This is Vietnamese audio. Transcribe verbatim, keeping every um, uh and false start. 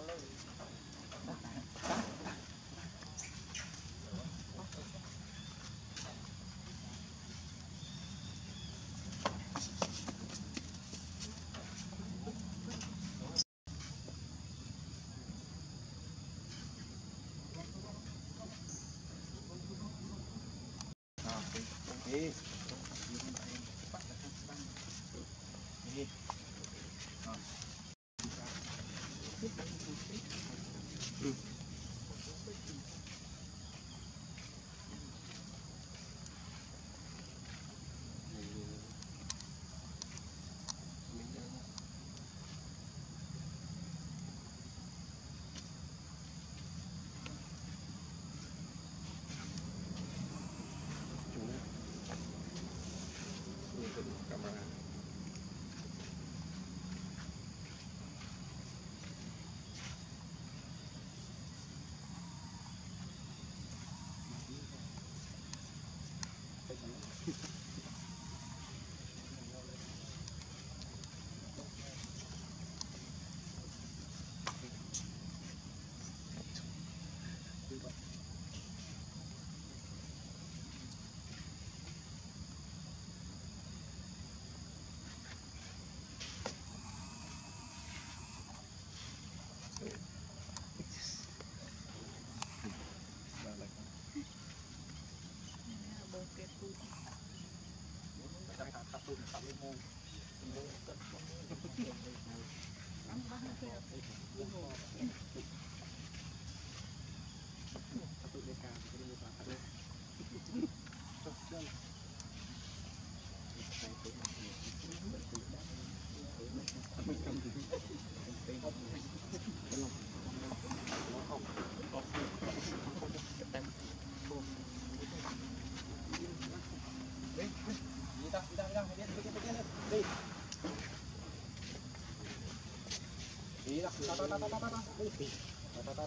Hãy subscribe cho kênh Ghiền Mì Gõ để không bỏ lỡ ta ta ta ta ta ta ta ta ta